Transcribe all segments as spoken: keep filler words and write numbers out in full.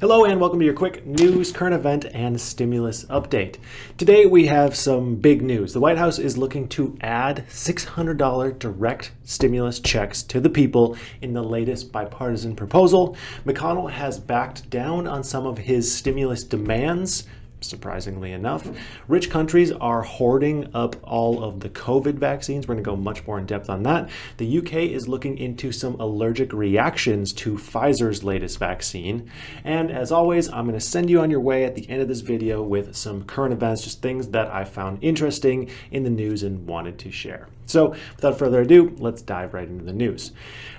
Hello and welcome to your quick news, current event, and stimulus update. Today we have some big news. The White House is looking to add six hundred dollar direct stimulus checks to the people in the latest bipartisan proposal. McConnell has backed down on some of his stimulus demands. Surprisingly enough, rich countries are hoarding up all of the COVID vaccines. We're going to go much more in depth on that. The U K is looking into some allergic reactions to Pfizer's latest vaccine. And as always, I'm going to send you on your way at the end of this video with some current events, just things that I found interesting in the news and wanted to share. So without further ado, let's dive right into the news.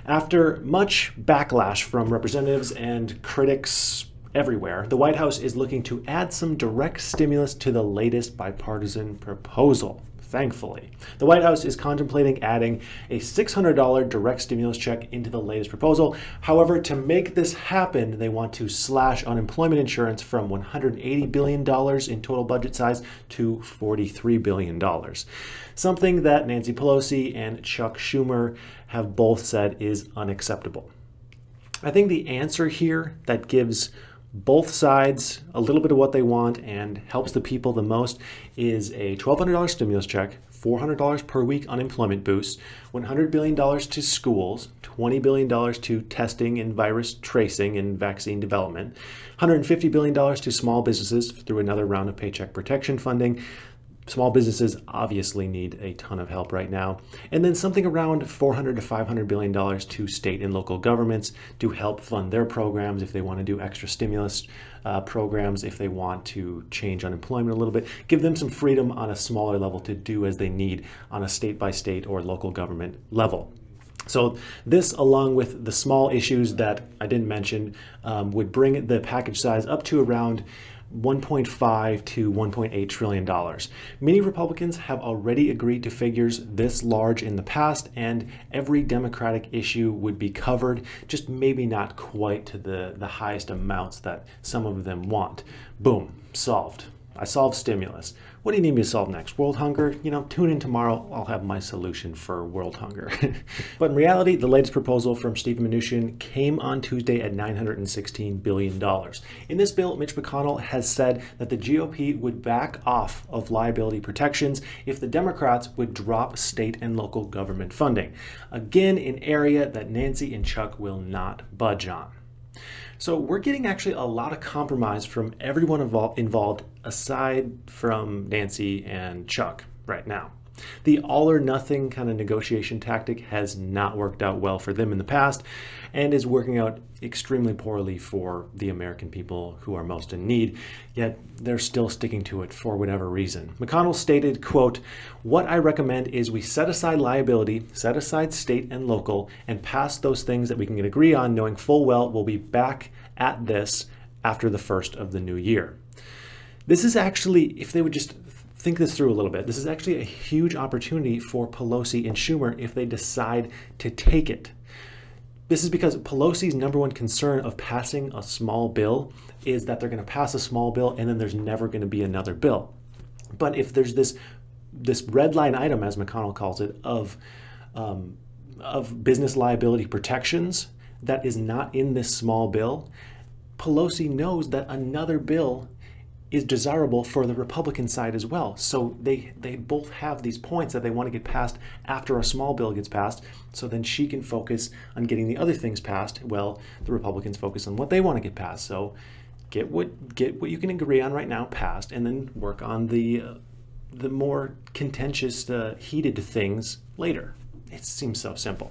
After much backlash from representatives and critics everywhere, the White House is looking to add some direct stimulus to the latest bipartisan proposal. Thankfully, the White House is contemplating adding a six hundred dollar direct stimulus check into the latest proposal. However, to make this happen, they want to slash unemployment insurance from one hundred eighty billion dollars in total budget size to forty-three billion dollars. Something that Nancy Pelosi and Chuck Schumer have both said is unacceptable. I think the answer here that gives both sides a little bit of what they want and helps the people the most is a twelve hundred dollar stimulus check, four hundred dollars per week unemployment boost, one hundred billion dollars to schools, twenty billion dollars to testing and virus tracing and vaccine development, one hundred fifty billion dollars to small businesses through another round of paycheck protection funding. Small businesses obviously need a ton of help right now. And then something around four hundred to five hundred billion dollars to state and local governments to help fund their programs if they want to do extra stimulus uh, programs, if they want to change unemployment a little bit, give them some freedom on a smaller level to do as they need on a state by state or local government level. So this, along with the small issues that I didn't mention, um, would bring the package size up to around one point five to one point eight trillion dollars. Many Republicans have already agreed to figures this large in the past, and every Democratic issue would be covered, just maybe not quite to the, the highest amounts that some of them want. Boom, solved. I solved stimulus. What do you need me to solve next? World hunger? You know, tune in tomorrow. I'll have my solution for world hunger. But in reality, the latest proposal from Stephen Mnuchin came on Tuesday at nine hundred sixteen billion dollars. In this bill, Mitch McConnell has said that the G O P would back off of liability protections if the Democrats would drop state and local government funding. Again, an area that Nancy and Chuck will not budge on. So we're getting actually a lot of compromise from everyone involved aside from Nancy and Chuck right now. The all or nothing kind of negotiation tactic has not worked out well for them in the past and is working out extremely poorly for the American people who are most in need, yet they're still sticking to it for whatever reason. McConnell stated, quote, "What I recommend is we set aside liability, set aside state and local, and pass those things that we can agree on, knowing full well we'll be back at this after the first of the new year." This is actually, if they would just think this through a little bit, this is actually a huge opportunity for Pelosi and Schumer if they decide to take it. This is because Pelosi's number one concern of passing a small bill is that they're going to pass a small bill and then there's never going to be another bill. But if there's this this red line item, as McConnell calls it, of um, of business liability protections that is not in this small bill, Pelosi knows that another bill is desirable for the Republican side as well. So they, they both have these points that they want to get passed after a small bill gets passed, so then she can focus on getting the other things passed. Well, the Republicans focus on what they want to get passed. So get what, get what you can agree on right now passed, and then work on the, uh, the more contentious, uh, heated things later. It seems so simple.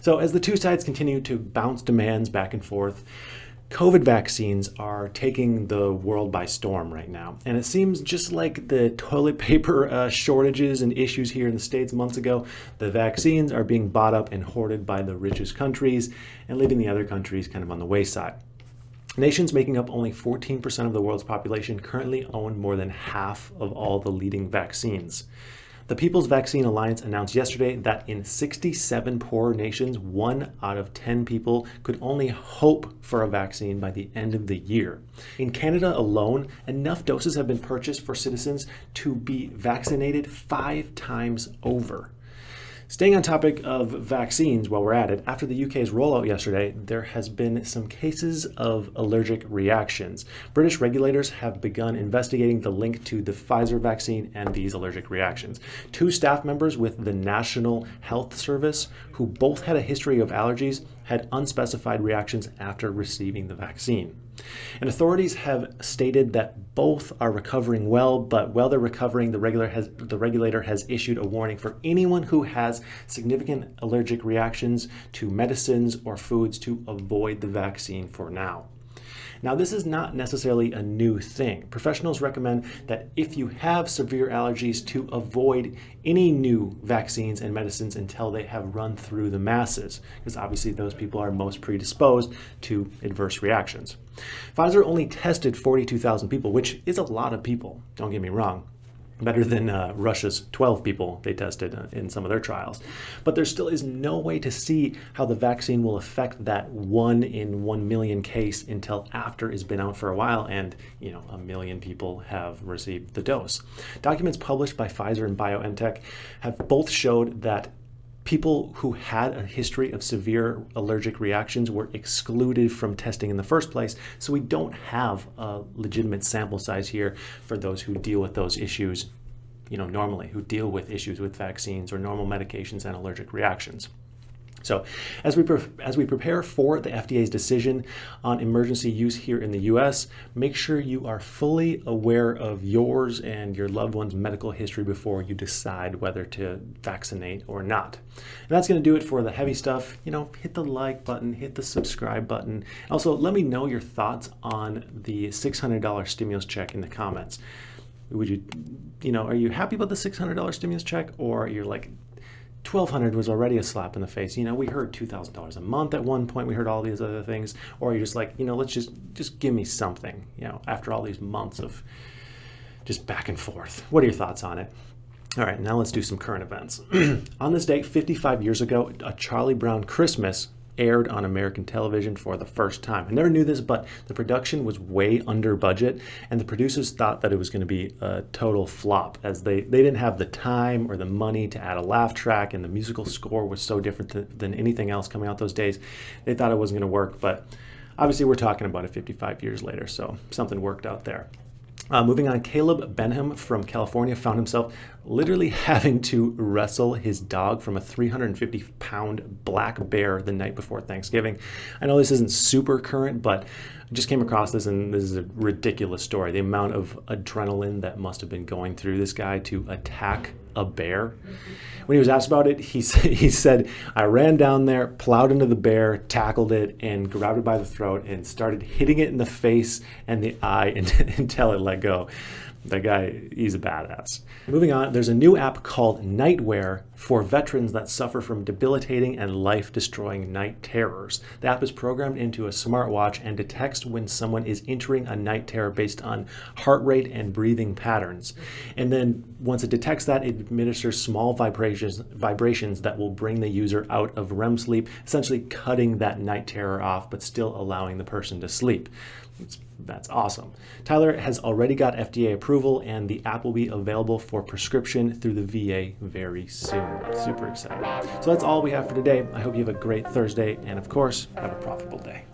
So as the two sides continue to bounce demands back and forth, COVID vaccines are taking the world by storm right now, and it seems just like the toilet paper uh, shortages and issues here in the States months ago, the vaccines are being bought up and hoarded by the richest countries and leaving the other countries kind of on the wayside. Nations making up only fourteen percent of the world's population currently own more than half of all the leading vaccines. The People's Vaccine Alliance announced yesterday that in sixty-seven poorer nations, one out of ten people could only hope for a vaccine by the end of the year. In Canada alone, enough doses have been purchased for citizens to be vaccinated five times over. Staying on topic of vaccines while we're at it, after the U K's rollout yesterday, there has been some cases of allergic reactions. British regulators have begun investigating the link to the Pfizer vaccine and these allergic reactions. Two staff members with the National Health Service, who both had a history of allergies, had unspecified reactions after receiving the vaccine. And authorities have stated that both are recovering well, but while they're recovering, the regulator has, the regulator has issued a warning for anyone who has significant allergic reactions to medicines or foods to avoid the vaccine for now. Now, this is not necessarily a new thing. Professionals recommend that if you have severe allergies to avoid any new vaccines and medicines until they have run through the masses, because obviously those people are most predisposed to adverse reactions. Pfizer only tested forty-two thousand people, which is a lot of people, don't get me wrong. Better than uh, Russia's twelve people they tested in some of their trials. But there still is no way to see how the vaccine will affect that one in one million case until after it's been out for a while and, you know, a million people have received the dose. Documents published by Pfizer and BioNTech have both showed that people who had a history of severe allergic reactions were excluded from testing in the first place, so we don't have a legitimate sample size here for those who deal with those issues, you know, normally, who deal with issues with vaccines or normal medications and allergic reactions. So as we, as we prepare for the F D A's decision on emergency use here in the U S, make sure you are fully aware of yours and your loved one's medical history before you decide whether to vaccinate or not. And that's going to do it for the heavy stuff. You know, hit the like button, hit the subscribe button. Also, let me know your thoughts on the six hundred dollar stimulus check in the comments. Would you, you know, are you happy about the six hundred dollar stimulus check, or you're like, twelve hundred dollars was already a slap in the face. You know, we heard two thousand dollars a month at one point. We heard all these other things. Or you're just like, you know, let's just, just give me something, you know, after all these months of just back and forth. What are your thoughts on it? All right, now let's do some current events. On this date, fifty-five years ago, A Charlie Brown Christmas aired on American television for the first time. I never knew this, but the production was way under budget, and the producers thought that it was going to be a total flop, as they, they didn't have the time or the money to add a laugh track, and the musical score was so different th than anything else coming out those days. They thought it wasn't going to work, but obviously we're talking about it fifty-five years later, so something worked out there. Uh, moving on, Caleb Benham from California found himself literally having to wrestle his dog from a three hundred fifty pound black bear the night before Thanksgiving. I know this isn't super current, but I just came across this, and this is a ridiculous story. The amount of adrenaline that must have been going through this guy to attack a bear. When he was asked about it, he said, he said, I ran down there, plowed into the bear, tackled it, and grabbed it by the throat and started hitting it in the face and the eye until it let go. That guy, he's a badass. Moving on, there's a new app called Nightware for veterans that suffer from debilitating and life-destroying night terrors. The app is programmed into a smartwatch and detects when someone is entering a night terror based on heart rate and breathing patterns. And then once it detects that, it administers small vibrations, vibrations that will bring the user out of R E M sleep, essentially cutting that night terror off, but still allowing the person to sleep. It's, that's awesome. Tyler has already got F D A approval, and the app will be available for prescription through the V A very soon. Super excited. So that's all we have for today. I hope you have a great Thursday, and of course, have a profitable day.